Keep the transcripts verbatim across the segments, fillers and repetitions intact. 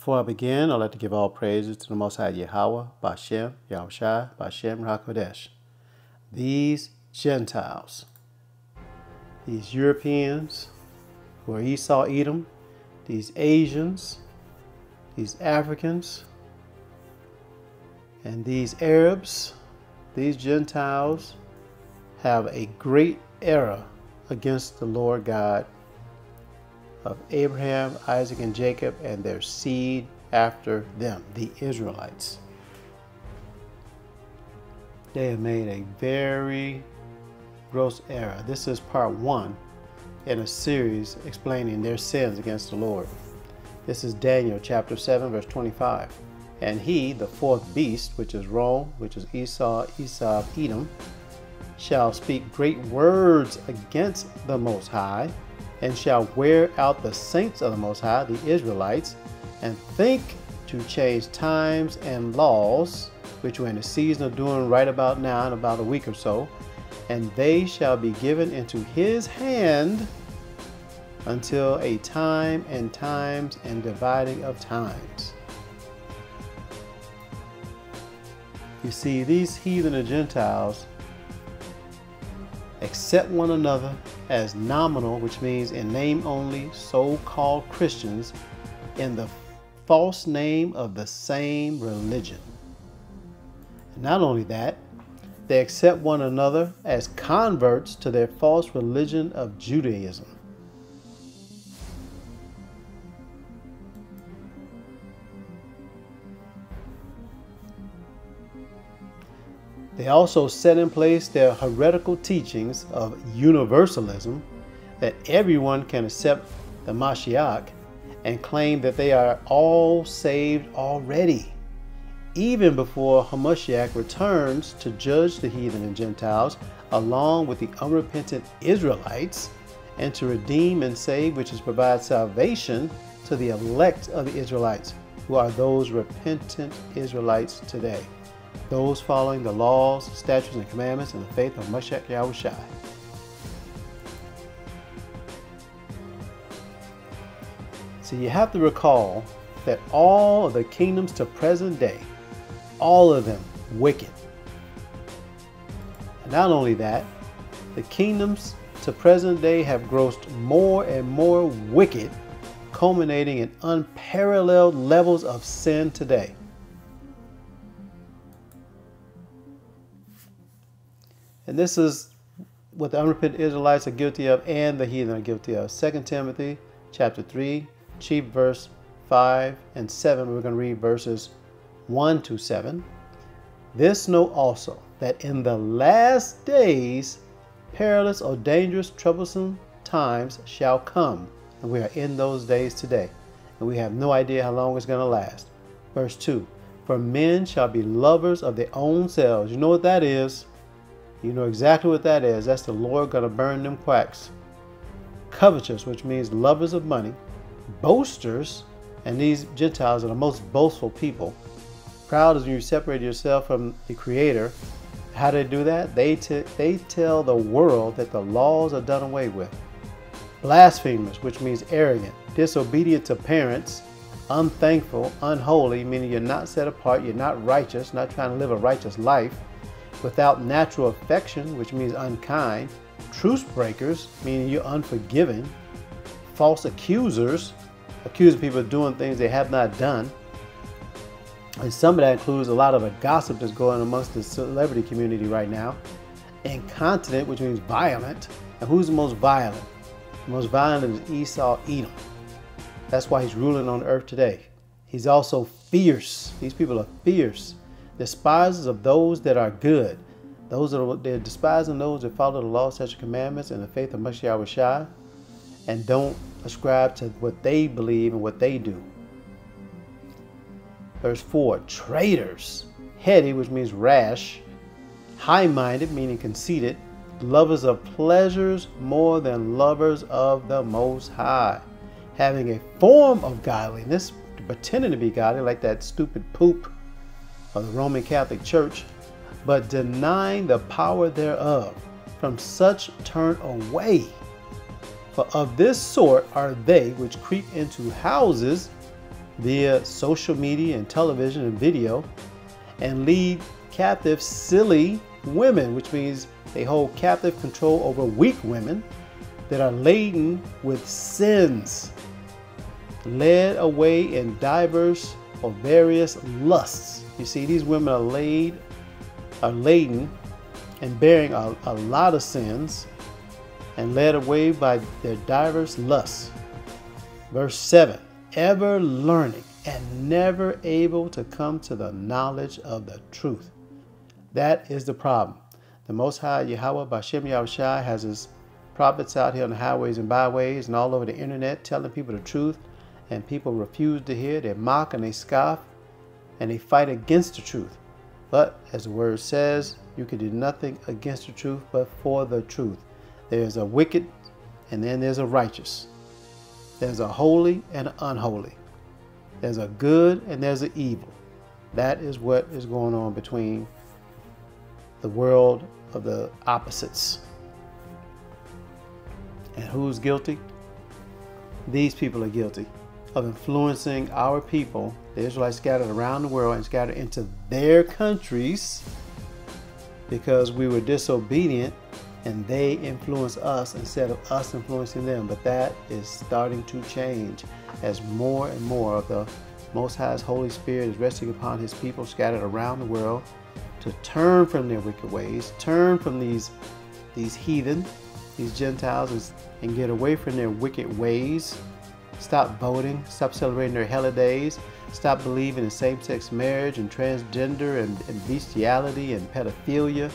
Before I begin, I'd like to give all praises to the Most High Yahweh, Bashem, Yahushai, Bashem, HaKodesh. These Gentiles, these Europeans who are Esau, Edom, these Asians, these Africans, and these Arabs, these Gentiles have a great error against the Lord God of Abraham, Isaac, and Jacob, and their seed after them, the Israelites. They have made a very gross error. This is part one in a series explaining their sins against the Lord. This is Daniel chapter seven, verse twenty-five. And he, the fourth beast, which is Rome, which is Esau, Esau of Edom, shall speak great words against the Most High, and shall wear out the saints of the Most High, the Israelites, and think to change times and laws, which we're in the season of doing right about now in about a week or so, and they shall be given into his hand until a time and times and dividing of times. You see, these heathen and Gentiles accept one another as nominal, which means in name only, so-called Christians in the false name of the same religion. And not only that, they accept one another as converts to their false religion of Judaism. They also set in place their heretical teachings of universalism, that everyone can accept the Mashiach, and claim that they are all saved already, even before Hamashiach returns to judge the heathen and Gentiles, along with the unrepentant Israelites, and to redeem and save, which is provide salvation to the elect of the Israelites, who are those repentant Israelites today, those following the laws, statutes, and commandments in the faith of Mashiyach Yahushai. So you have to recall that all of the kingdoms to present day, all of them wicked. And not only that, the kingdoms to present day have grossed more and more wicked, culminating in unparalleled levels of sin today. And this is what the unrepentant Israelites are guilty of, and the heathen are guilty of. Second Timothy chapter three, chief verse five and seven. We're going to read verses one to seven. This know also, that in the last days perilous or dangerous, troublesome times shall come. And we are in those days today, and we have no idea how long it's going to last. Verse two, for men shall be lovers of their own selves. You know what that is. You know exactly what that is. That's the Lord going to burn them quacks. Covetous, which means lovers of money. Boasters, and these Gentiles are the most boastful people. Proud is when you separate yourself from the Creator. How do they do that? They, t they tell the world that the laws are done away with. Blasphemous, which means arrogant. Disobedient to parents. Unthankful, unholy, meaning you're not set apart, you're not righteous, not trying to live a righteous life. Without natural affection, which means unkind. Truce breakers, meaning you're unforgiving. False accusers, accusing people of doing things they have not done. And some of that includes a lot of a gossip that's going amongst the celebrity community right now. Incontinent, which means violent. And who's the most violent? The most violent is Esau, Edom. That's why he's ruling on earth today. He's also fierce. These people are fierce. Despisers of those that are good. Those that are they're despising those that follow the law, statutes, commandments, and the faith of Moshe Yahushua, and don't ascribe to what they believe and what they do. Verse four, traitors, heady, which means rash, high-minded, meaning conceited, lovers of pleasures more than lovers of the Most High, having a form of godliness, pretending to be godly, like that stupid poop of the Roman Catholic Church, but denying the power thereof. From such turn away. For of this sort are they which creep into houses, via social media and television and video, and lead captive silly women, which means they hold captive control over weak women that are laden with sins, led away in diverse or various lusts. You see, these women are laid, are laden and bearing a, a lot of sins and led away by their diverse lusts. Verse seven, ever learning and never able to come to the knowledge of the truth. That is the problem. The Most High Yahweh, B'Shem Yahu Shai, has his prophets out here on the highways and byways and all over the internet telling people the truth, and people refuse to hear. They mock and they scoff and they fight against the truth. But as the word says, you can do nothing against the truth but for the truth. There's a wicked and then there's a righteous. There's a holy and an unholy. There's a good and there's an evil. That is what is going on between the world of the opposites. And who's guilty? These people are guilty of influencing our people, the Israelites scattered around the world and scattered into their countries, because we were disobedient and they influenced us instead of us influencing them. But that is starting to change as more and more of the Most High's Holy Spirit is resting upon his people scattered around the world to turn from their wicked ways, turn from these, these heathen, these Gentiles, and get away from their wicked ways. Stop voting, stop celebrating their holidays, stop believing in same-sex marriage and transgender and, and bestiality and pedophilia.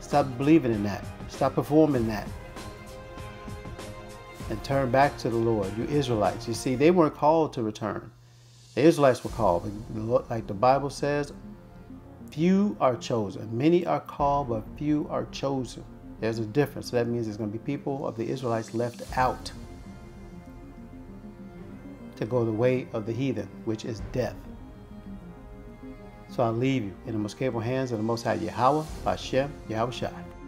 Stop believing in that. Stop performing that. And turn back to the Lord, you Israelites. You see, they weren't called to return. The Israelites were called. Like the Bible says, few are chosen. Many are called, but few are chosen. There's a difference. So that means there's going to be people of the Israelites left out to go the way of the heathen, which is death. So I leave you in the most capable hands of the Most High Yahweh, Bashem, Yahushai.